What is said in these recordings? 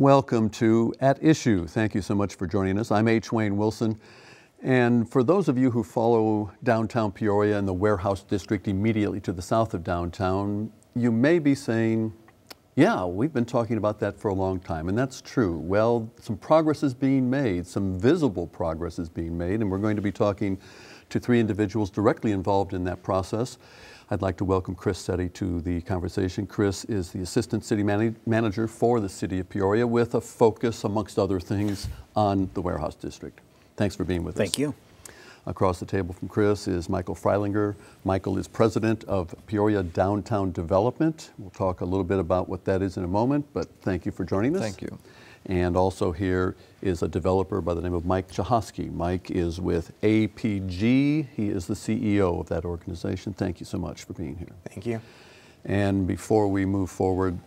Welcome to At Issue. Thank you so much for joining us. I'm H. Wayne Wilson. And for those of you who follow downtown Peoria and the warehouse district immediately to the south of downtown, you may be saying, yeah, we've been talking about that for a long time, and that's true. Well, some progress is being made, some visible progress is being made, and we're going to be talking to three individuals directly involved in that process. I'd like to welcome Chris Setti to the conversation. Chris is the Assistant City Manager for the City of Peoria with a focus, amongst other things, on the Warehouse District. Thanks for being with us. Thank you. Across the table from Chris is Michael Freilinger. Michael is president of Peoria Downtown Development. We'll talk a little bit about what that is in a moment, but thank you for joining us. Thank you. And also here is a developer by the name of Mike Chihoski. Mike is with APG. He is the CEO of that organization. Thank you so much for being here. Thank you. And before we move forward,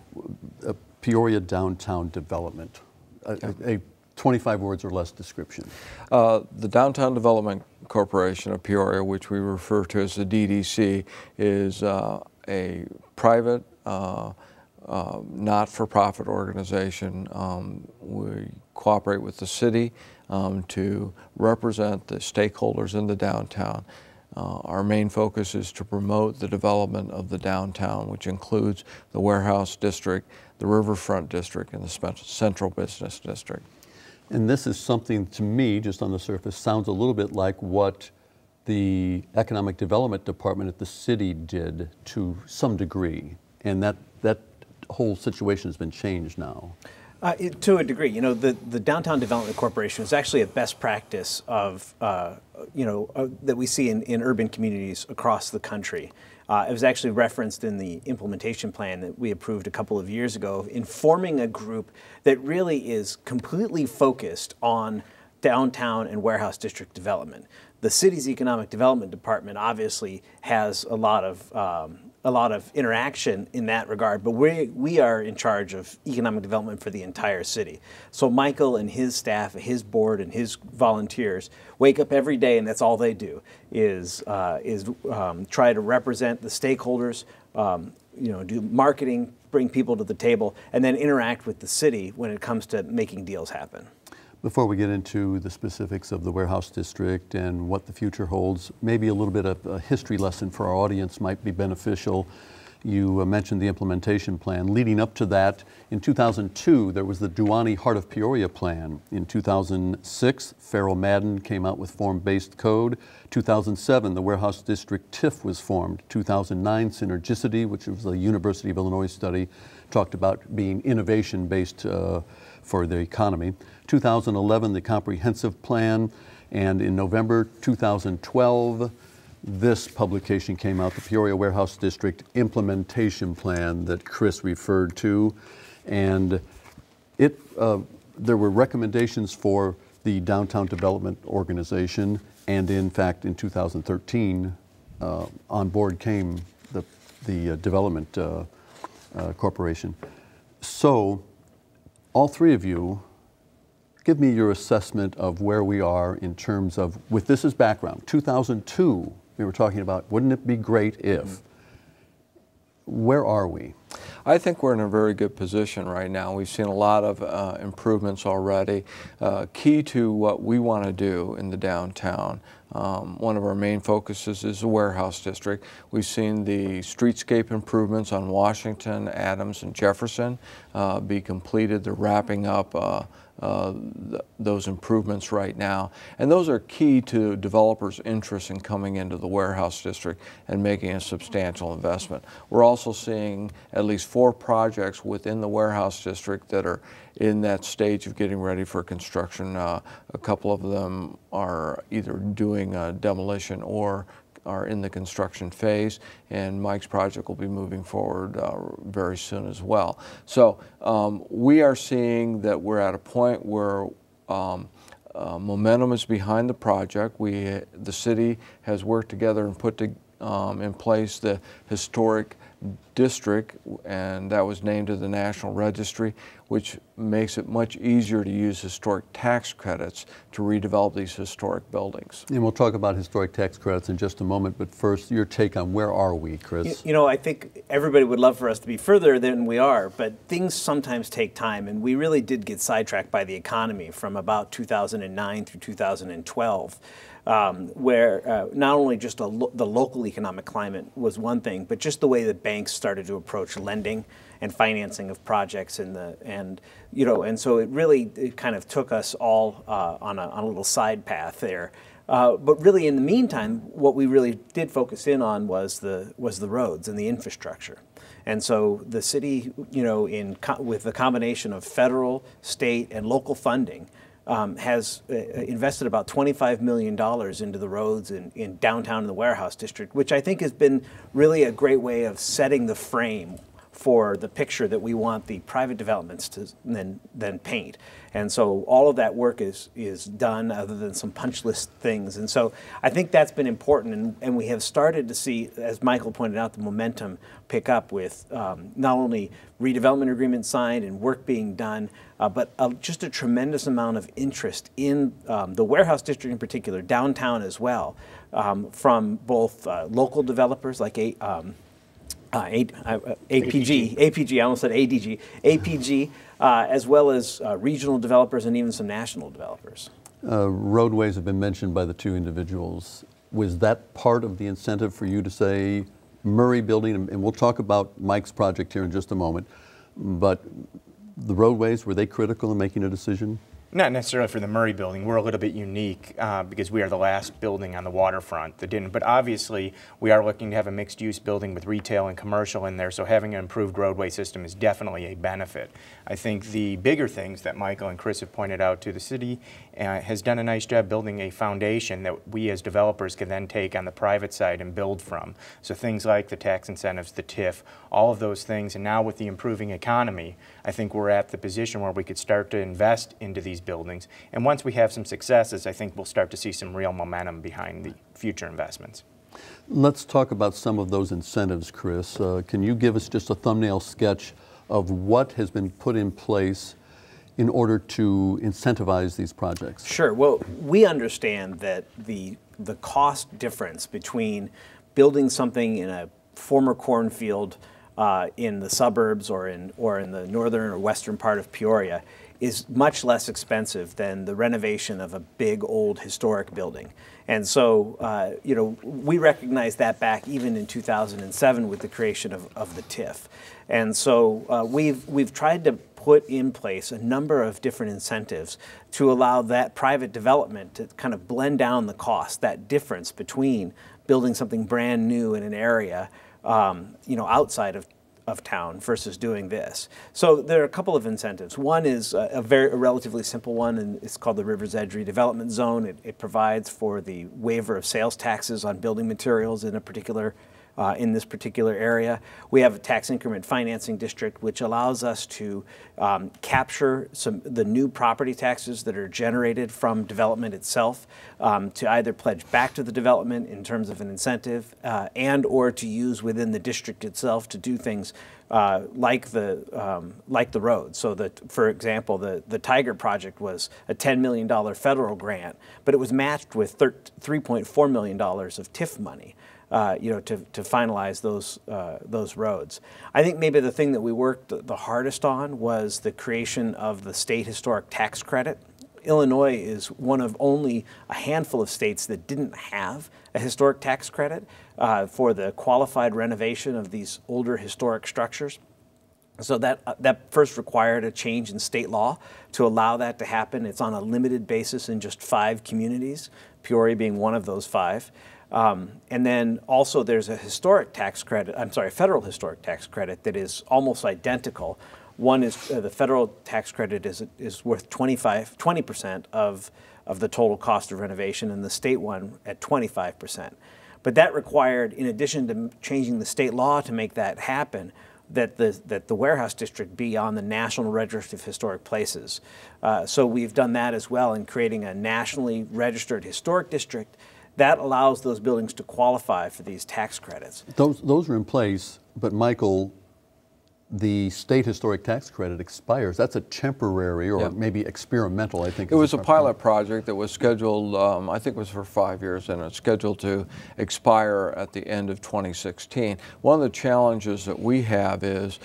Peoria Downtown Development, a 25 words or less description. The Downtown Development Corporation of Peoria, which we refer to as the DDC, is a private, not-for-profit organization. We cooperate with the city to represent the stakeholders in the downtown. Our main focus is to promote the development of the downtown, which includes the Warehouse District, the Riverfront District, and the Central Business District. And this is something, to me, just on the surface, sounds a little bit like what the Economic Development Department at the city did to some degree. And that whole situation has been changed now. To a degree, you know, the Downtown Development Corporation is actually a best practice of, that we see in urban communities across the country. It was actually referenced in the implementation plan that we approved a couple of years ago, of informing a group that really is completely focused on downtown and warehouse district development. The city's Economic Development Department obviously has a lot of interaction in that regard, but we are in charge of economic development for the entire city. So Michael and his staff, his board and his volunteers wake up every day, and that's all they do, is try to represent the stakeholders, do marketing, bring people to the table, and then interact with the city when it comes to making deals happen. Before we get into the specifics of the Warehouse District and what the future holds, maybe a little bit of a history lesson for our audience might be beneficial. You mentioned the implementation plan. Leading up to that, in 2002, there was the Duani Heart of Peoria plan. In 2006, Farrell Madden came out with form-based code. 2007, the Warehouse District TIF was formed. 2009, Synergicity, which was a University of Illinois study, talked about being innovation-based for the economy. 2011, the comprehensive plan, and in November 2012, this publication came out, the Peoria Warehouse District Implementation Plan that Chris referred to, and it there were recommendations for the Downtown Development Organization, and in fact, in 2013, on board came the Development Corporation. So, all three of you, give me your assessment of where we are in terms of, with this as background, 2002, we were talking about, wouldn't it be great if? Where are we? I think we're in a very good position right now. We've seen a lot of improvements already. Key to what we want to do in the downtown, one of our main focuses is the Warehouse District. We've seen the streetscape improvements on Washington, Adams, and Jefferson be completed. They're wrapping up those improvements right now. And those are key to developers' interest in coming into the Warehouse District and making a substantial investment. We're also seeing at least 4 projects within the Warehouse District that are in that stage of getting ready for construction. A couple of them are either doing demolition or are in the construction phase, and Mike's project will be moving forward very soon as well. So we are seeing that we're at a point where momentum is behind the project. The city has worked together and put in place the historic district, and that was named to the National Registry, which makes it much easier to use historic tax credits to redevelop these historic buildings. And we'll talk about historic tax credits in just a moment, but first, your take on where are we, Chris? You know, I think everybody would love for us to be further than we are, but things sometimes take time, and we really did get sidetracked by the economy from about 2009 through 2012. Where not only just the local economic climate was one thing, but just the way the banks started to approach lending and financing of projects, and so it kind of took us all on a little side path there. But really, in the meantime, what we really did focus in on was the roads and the infrastructure. And so the city, with the combination of federal, state, and local funding, has invested about $25 million into the roads in downtown in the Warehouse District, which I think has been really a great way of setting the frame for the picture that we want the private developments to then paint. And so all of that work is done, other than some punch list things. And so I think that's been important, and we have started to see, as Michael pointed out, the momentum pick up with not only redevelopment agreements signed and work being done, but just a tremendous amount of interest in the Warehouse District in particular, downtown as well, from both local developers like APG, I almost said ADG, APG, as well as regional developers and even some national developers. Roadways have been mentioned by the two individuals. Was that part of the incentive for you to say, Murray building, and we'll talk about Mike's project here in just a moment, but the roadways, were they critical in making a decision? Not necessarily for the Murray building. We're a little bit unique because we are the last building on the waterfront that didn't. But obviously, we are looking to have a mixed-use building with retail and commercial in there, so having an improved roadway system is definitely a benefit. I think the bigger things that Michael and Chris have pointed out to the city has done a nice job building a foundation that we as developers can then take on the private side and build from. So things like the tax incentives, the TIF, all of those things. And now with the improving economy, I think we're at the position where we could start to invest into these buildings, and once we have some successes, I think we'll start to see some real momentum behind the future investments. Let's talk about some of those incentives, Chris. Can you give us just a thumbnail sketch of what has been put in place in order to incentivize these projects? Sure. Well, we understand that the cost difference between building something in a former cornfield in the suburbs or in the northern or western part of Peoria is much less expensive than the renovation of a big, old, historic building. And so, we recognized that back even in 2007 with the creation of the TIF. And so we've tried to put in place a number of different incentives to allow that private development to kind of blend down the cost, that difference between building something brand new in an area, outside of town versus doing this. So there are a couple of incentives. One is a relatively simple one, and it's called the River's Edge Redevelopment Zone. It provides for the waiver of sales taxes on building materials in a particular in this particular area. We have a tax increment financing district, which allows us to capture the new property taxes that are generated from development itself to either pledge back to the development in terms of an incentive and or to use within the district itself to do things like the road. So that, for example, the Tiger project was a $10 million federal grant, but it was matched with $3.4 million of TIF money. To finalize those roads. I think maybe the thing that we worked the hardest on was the creation of the state historic tax credit. Illinois is one of only a handful of states that didn't have a historic tax credit for the qualified renovation of these older historic structures. So that first required a change in state law to allow that to happen. It's on a limited basis in just 5 communities, Peoria being one of those 5. And then also there's a historic tax credit, I'm sorry, federal historic tax credit that is almost identical. One is the federal tax credit is worth 20% of the total cost of renovation, and the state one at 25%. But that required, in addition to changing the state law to make that happen, that the Warehouse District be on the National Register of Historic Places. So we've done that as well in creating a nationally registered historic district that allows those buildings to qualify for these tax credits. Those are in place, but Michael, the state historic tax credit expires. That's a temporary or maybe experimental, I think. It was a pilot project that was scheduled, I think it was for 5 years, and it's scheduled to expire at the end of 2016. One of the challenges that we have is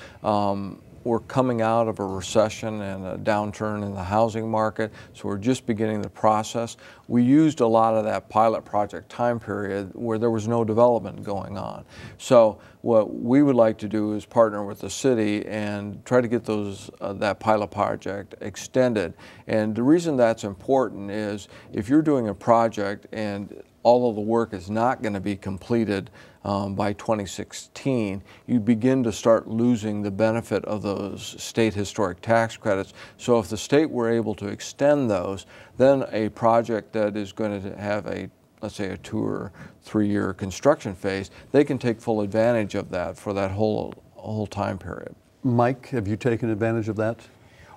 we're coming out of a recession and a downturn in the housing market, so we're just beginning the process. We used a lot of that pilot project time period where there was no development going on. So what we would like to do is partner with the city and try to get those that pilot project extended. And the reason that's important is if you're doing a project and all of the work is not going to be completed by 2016, you begin to start losing the benefit of those state historic tax credits. So if the state were able to extend those, then a project that is going to have a, let's say, a 2 or 3 year construction phase, they can take full advantage of that for that whole time period. Mike, have you taken advantage of that?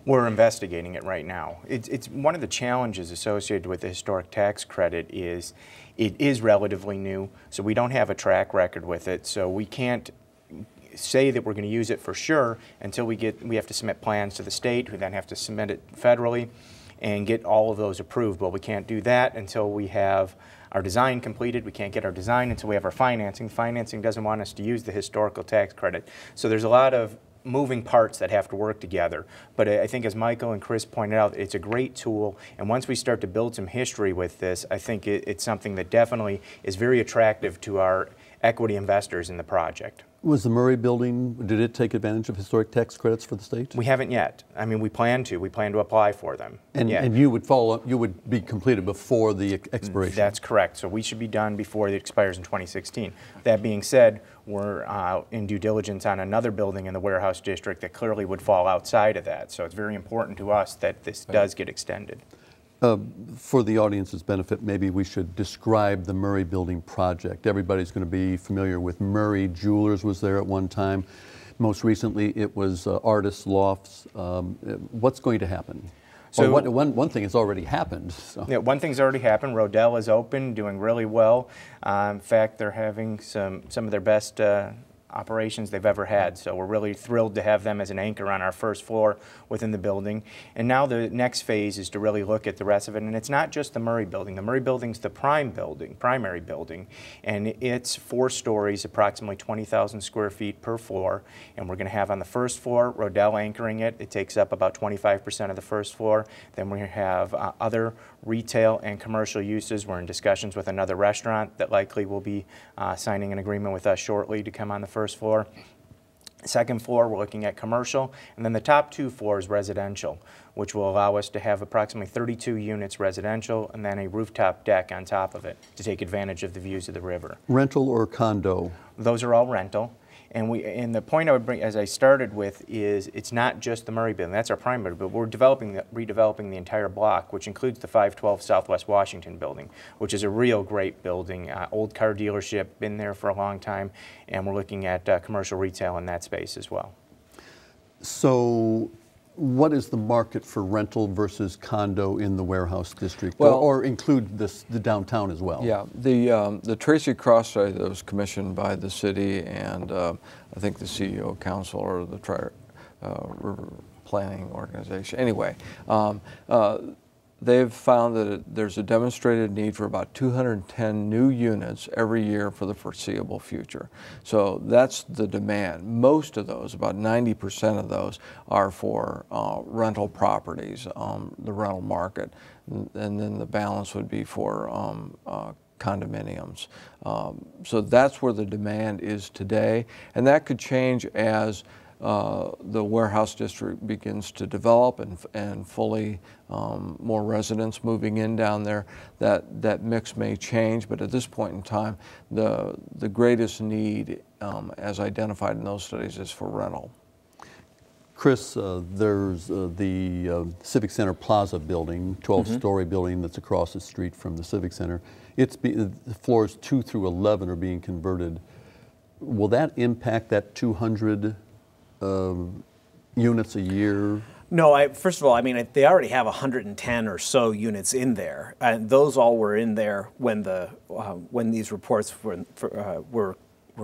We're investigating it right now. It's one of the challenges associated with the historic tax credit is it is relatively new, so we don't have a track record with it, so we can't say that we're going to use it for sure until we have to submit plans to the state, who then have to submit it federally and get all of those approved. But we can't do that until we have our design completed. We can't get our design until we have our financing. Financing doesn't want us to use the historical tax credit. So there's a lot of moving parts that have to work together. But I think, as Michael and Chris pointed out, it's a great tool, and once we start to build some history with this, I think it's something that definitely is very attractive to our equity investors in the project. Was the Murray building, did it take advantage of historic tax credits for the state? We haven't yet. I mean, we plan to apply for them. And you would be completed before the expiration. That's correct. So we should be done before it expires in 2016. That being said, we're in due diligence on another building in the warehouse district that clearly would fall outside of that. So it's very important to us that this does get extended. For the audience's benefit, maybe we should describe the Murray building project. Everybody's going to be familiar with Murray. Jewelers was there at one time. Most recently, it was artists' lofts. What's going to happen? So well, one thing has already happened. So. Yeah, one thing's already happened. Rodell is open, doing really well. In fact, they're having some of their best operations they've ever had. So we're really thrilled to have them as an anchor on our first floor within the building. And now the next phase is to really look at the rest of it. And it's not just the Murray building. The Murray building's the primary building. And it's 4 stories, approximately 20,000 square feet per floor. And we're going to have on the first floor, Rodell anchoring it. It takes up about 25% of the first floor. Then we have other retail and commercial uses. We're in discussions with another restaurant that likely will be signing an agreement with us shortly to come on the first floor. Second floor, we're looking at commercial, and then the top 2 floors residential, which will allow us to have approximately 32 units residential and then a rooftop deck on top of it to take advantage of the views of the river. Rental or condo? Those are all rental. And the point I would bring, as I started with, is it's not just the Murray building. That's our primary, but we're redeveloping the entire block, which includes the 512 Southwest Washington building, which is a real great building. Old car dealership, been there for a long time, and we're looking at commercial retail in that space as well. So what is the market for rental versus condo in the warehouse district, well, or include the downtown as well? Yeah, the Tracy Cross site that was commissioned by the city and I think the CEO Council or the River Planning Organization. Anyway, they've found that there's a demonstrated need for about 210 new units every year for the foreseeable future. So that's the demand. Most of those, about 90% of those, are for rental properties, the rental market, and then the balance would be for condominiums. So that's where the demand is today, and that could change as the warehouse district begins to develop and fully more residents moving in down there. That mix may change, but at this point in time, the greatest need as identified in those studies is for rental. Chris, there's the Civic Center Plaza building, 12-story building that's across the street from the Civic Center. The floors 2 through 11 are being converted. Will that impact that 200 units a year? No, first of all, I mean, they already have 110 or so units in there, and those all were in there when the when these reports were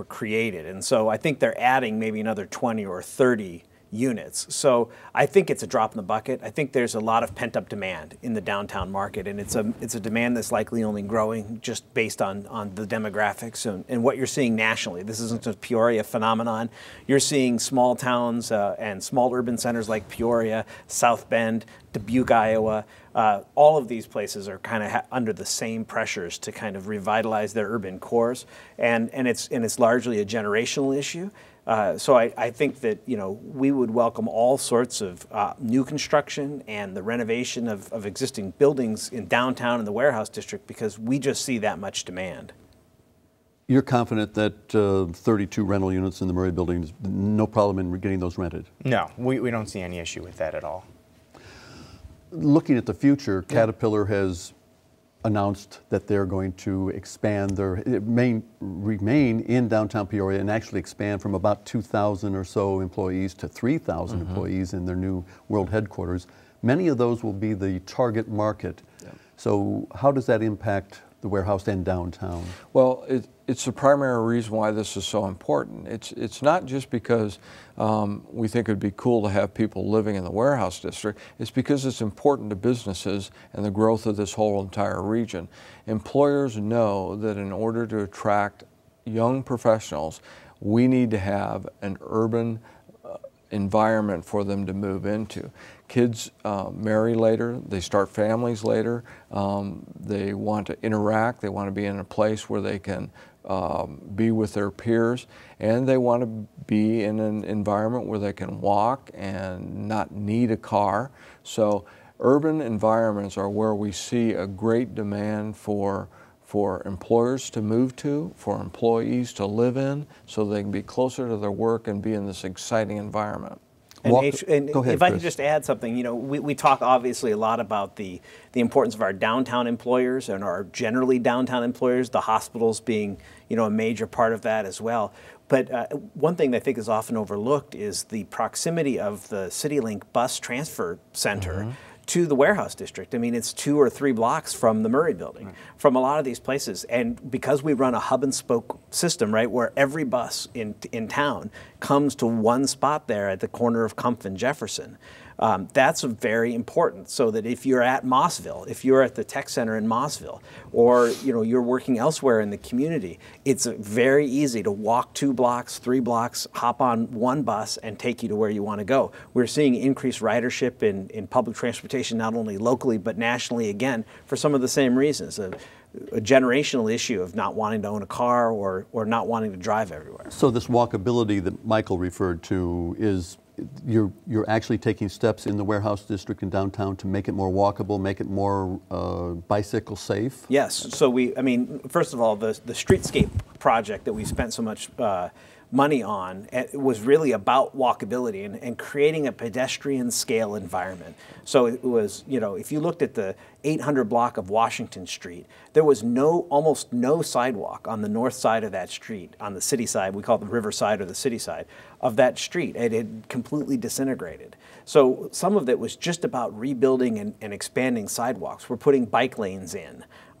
created, and so I think they're adding maybe another 20 or 30 units. So I think it's a drop in the bucket. I think there's a lot of pent-up demand in the downtown market, and it's a demand that's likely only growing just based on the demographics and what you're seeing nationally. This isn't a Peoria phenomenon. You're seeing small towns and small urban centers like Peoria, South Bend, Dubuque, Iowa. All of these places are kind of under the same pressures to kind of revitalize their urban cores, and it's largely a generational issue. So I think that, you know, we would welcome all sorts of new construction and the renovation of existing buildings in downtown and the warehouse district, because we just see that much demand. You're confident that 32 rental units in the Murray buildings, no problem in getting those rented? No, we don't see any issue with that at all. Looking at the future, yeah. Caterpillar has announced that they're going to expand their remain in downtown Peoria and actually expand from about 2,000 or so employees to 3,000 employees in their new world headquarters. Many of those will be the target market. Yeah. So how does that impact the warehouse and downtown? Well, it's the primary reason why this is so important. It's not just because we think it would be cool to have people living in the warehouse district. It's because it's important to businesses and the growth of this whole entire region. Employers know that in order to attract young professionals, we need to have an urban environment for them to move into. Kids marry later, they start families later, they want to interact, they want to be in a place where they can be with their peers, and they want to be in an environment where they can walk and not need a car. So urban environments are where we see a great demand for employers to move to, for employees to live in, so they can be closer to their work and be in this exciting environment. Go ahead, Chris. I could just add something, you know, we talk obviously a lot about the importance of our downtown employers and our generally downtown employers, the hospitals being, you know, a major part of that as well. But one thing that I think is often overlooked is the proximity of the CityLink bus transfer center to the warehouse district. I mean, it's 2 or 3 blocks from the Murray building, from a lot of these places. And because we run a hub and spoke system, right, where every bus in town comes to one spot there at the corner of Kumpf and Jefferson, that's very important, so that if you're at Mossville, if you're at the tech center in Mossville, or, you know, you're working elsewhere in the community, it's very easy to walk 2 blocks, 3 blocks, hop on one bus and take you to where you want to go. We're seeing increased ridership in public transportation, not only locally but nationally, again, for some of the same reasons. A generational issue of not wanting to own a car or not wanting to drive everywhere. So this walkability that Michael referred to is, you're actually taking steps in the warehouse district and downtown to make it more walkable, make it more bicycle safe? Yes. So I mean, first of all, the streetscape project that we spent so much money on, it was really about walkability and creating a pedestrian scale environment. So it was, you know, if you looked at the 800 block of Washington Street, there was almost no sidewalk on the north side of that street, on the city side, we call it the riverside or the city side of that street. It had completely disintegrated. So some of it was just about rebuilding and expanding sidewalks. We're putting bike lanes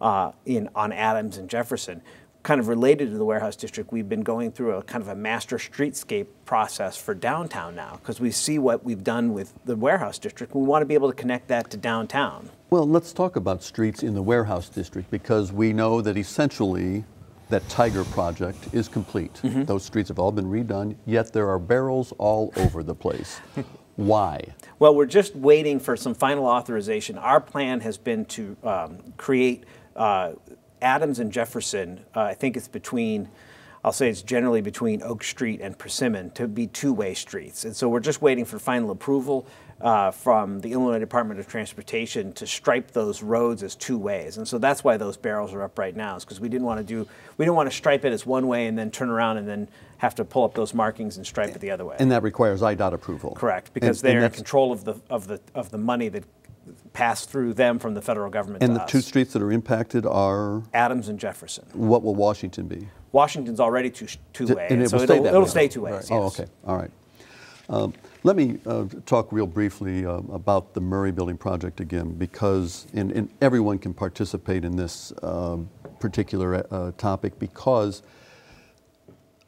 on Adams and Jefferson. Kind of related to the warehouse district, we've been going through a kind of a master streetscape process for downtown now, because we see what we've done with the warehouse district. We want to be able to connect that to downtown. Well, let's talk about streets in the warehouse district, because we know that essentially that Tiger project is complete. Those streets have all been redone, yet there are barrels all over the place. Why? Well, we're just waiting for some final authorization. Our plan has been to create Adams and Jefferson, I think it's between, I'll say it's generally between Oak Street and Persimmon, to be two-way streets. And so we're just waiting for final approval from the Illinois Department of Transportation to stripe those roads as two ways. And so that's why those barrels are up right now, is because we didn't want to stripe it as one way and then turn around and then have to pull up those markings and stripe it the other way. And that requires IDOT approval. Correct, because they're in control of the money that pass through them from the federal government. And the two streets that are impacted are? Adams and Jefferson. What will Washington be? Washington's already two-way, so it'll stay two ways. Right. Yes. Oh, okay. All right. Let me talk real briefly about the Murray Building Project again, because and everyone can participate in this particular topic, because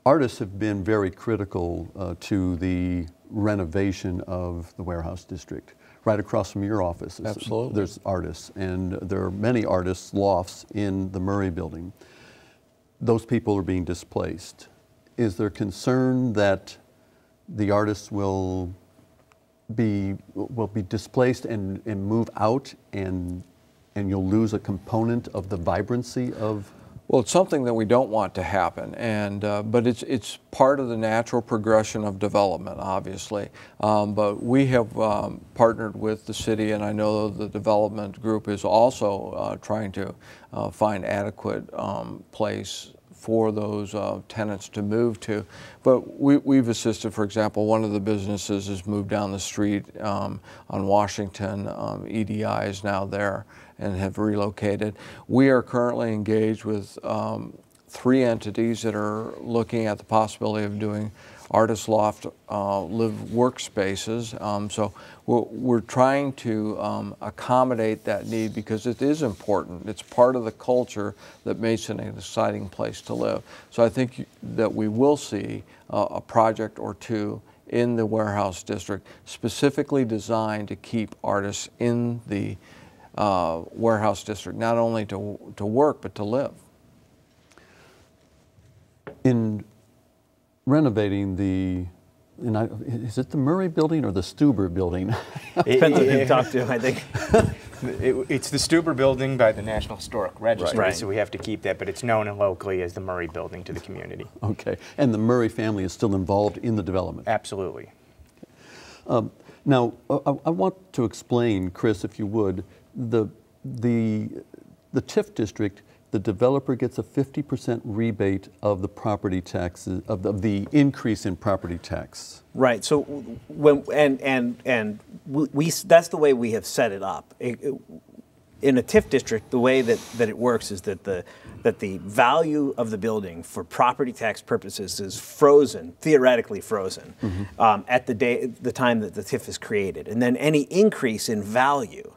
artists have been very critical to the renovation of the Warehouse District. Right across from your office, absolutely, there's artists, and there are many artists' lofts in the Murray Building. Those people are being displaced. Is there concern that the artists will be displaced and move out, and you'll lose a component of the vibrancy of? Well, it's something that we don't want to happen, and but it's part of the natural progression of development, obviously. But we have partnered with the city, and I know the development group is also trying to find adequate place for those tenants to move to. But we've assisted, for example, one of the businesses has moved down the street on Washington. EDI is now there and have relocated. We are currently engaged with three entities that are looking at the possibility of doing artist loft live workspaces. So we're trying to accommodate that need, because it is important. It's part of the culture that makes it an exciting place to live. So I think that we will see a project or two in the Warehouse District specifically designed to keep artists in the Warehouse District, not only to work, but to live. In renovating the, and is it the Murray Building or the Stuber Building? Depends on who you talk to, I think. It's the Stuber Building by the National Historic Register, right. So we have to keep that, but it's known locally as the Murray Building to the community. Okay, and the Murray family is still involved in the development? Absolutely. Now, I want to explain, Chris, if you would, the TIF district. The developer gets a 50% rebate of the property taxes, of the increase in property tax. Right. So when and we that's the way we have set it up. In a TIF district, the way that it works is that the value of the building for property tax purposes is frozen, theoretically frozen, mm-hmm. At the time that the TIF is created, and then any increase in value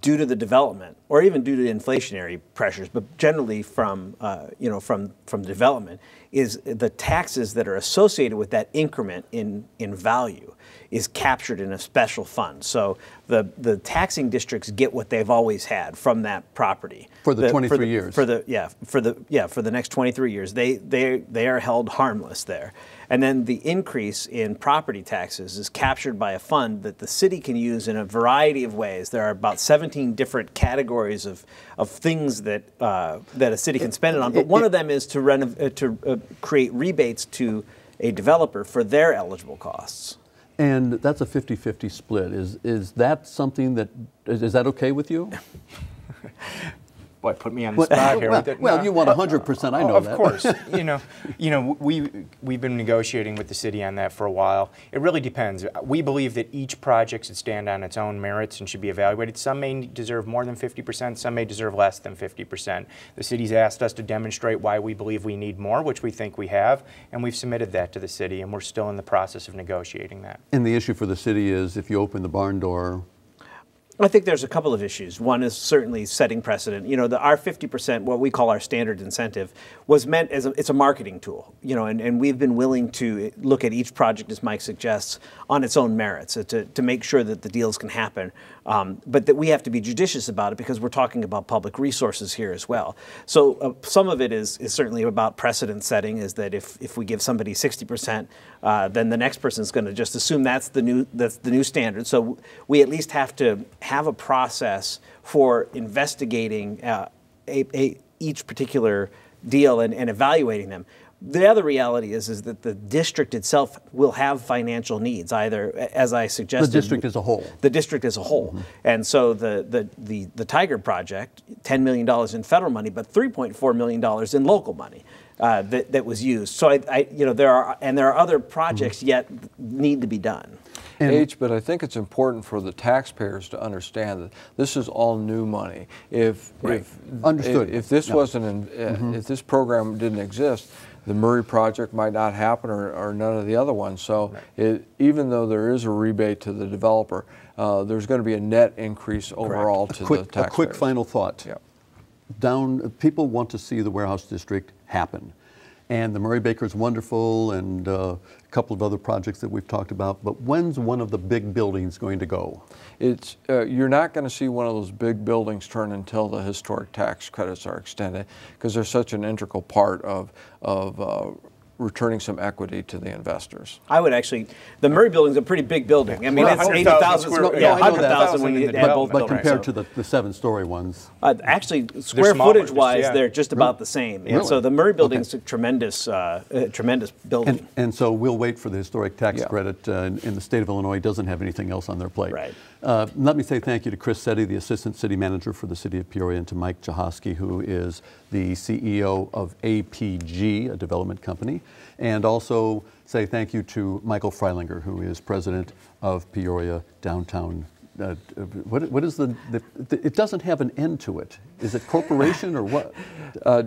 due to the development, or even due to inflationary pressures, but generally from from development, is the taxes that are associated with that increment in value is captured in a special fund. So the taxing districts get what they've always had from that property for the 23 years. For the next 23 years, they are held harmless there. And then the increase in property taxes is captured by a fund that the city can use in a variety of ways. There are about 17 different categories of things that a city can spend it on. But one of them is to create rebates to a developer for their eligible costs. And that's a 50-50 split. Is that something that, is that okay with you? Boy, put me on the spot here. Well, you want 100%. I know that. Of course, you know, we've been negotiating with the city on that for a while. It really depends. We believe that each project should stand on its own merits and should be evaluated. Some may deserve more than 50%. Some may deserve less than 50%. The city's asked us to demonstrate why we believe we need more, which we think we have, and we've submitted that to the city, and we're still in the process of negotiating that. And the issue for the city is if you open the barn door. I think there's a couple of issues. One is certainly setting precedent. You know, our 50%, what we call our standard incentive, was meant as it's a marketing tool. You know, and we've been willing to look at each project, as Mike suggests, on its own merits to make sure that the deals can happen. But that we have to be judicious about it, because we're talking about public resources here as well. So some of it is certainly about precedent setting, is that if we give somebody 60%, then the next person's going to just assume that's the new standard. So we at least have to have a process for investigating each particular deal and evaluating them. The other reality is that the district itself will have financial needs, either, as I suggested, the district as a whole. The district as a whole. Mm-hmm. And so the Tiger Project, $10 million in federal money, but $3.4 million in local money that was used. So there are other projects mm-hmm. yet need to be done. But I think it's important for the taxpayers to understand that this is all new money. If this program didn't exist, the Murray project might not happen, or none of the other ones. So right. Even though there is a rebate to the developer, there's going to be a net increase overall to the taxpayer. A quick final thought. Yep. People want to see the warehouse district happen. And the Murray Baker's wonderful, and a couple of other projects that we've talked about. But when's one of the big buildings going to go? It's you're not going to see one of those big buildings turn until the historic tax credits are extended, because they're such an integral part of returning some equity to the investors. I would actually, the Murray building's a pretty big building. I mean, well, it's 80,000 square feet. Yeah, 100,000 when you add both buildings. But compared to the 7-story ones? Actually, square footage-wise, they're just about the same. And so the Murray building's a tremendous, tremendous building. And so we'll wait for the historic tax credit, and the state of Illinois doesn't have anything else on their plate. Right. Let me say thank you to Chris Setti, the Assistant City Manager for the City of Peoria, and to Mike Chihoski, who is the CEO of APG, a development company. And also say thank you to Michael Freilinger, who is president of Peoria Downtown. What is the, it doesn't have an end to it. Is it corporation or what?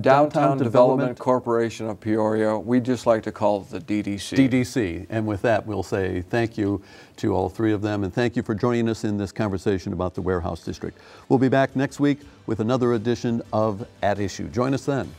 Downtown Development Corporation of Peoria. We just like to call it the DDC. DDC. And with that, we'll say thank you to all three of them. And thank you for joining us in this conversation about the Warehouse District. We'll be back next week with another edition of At Issue. Join us then.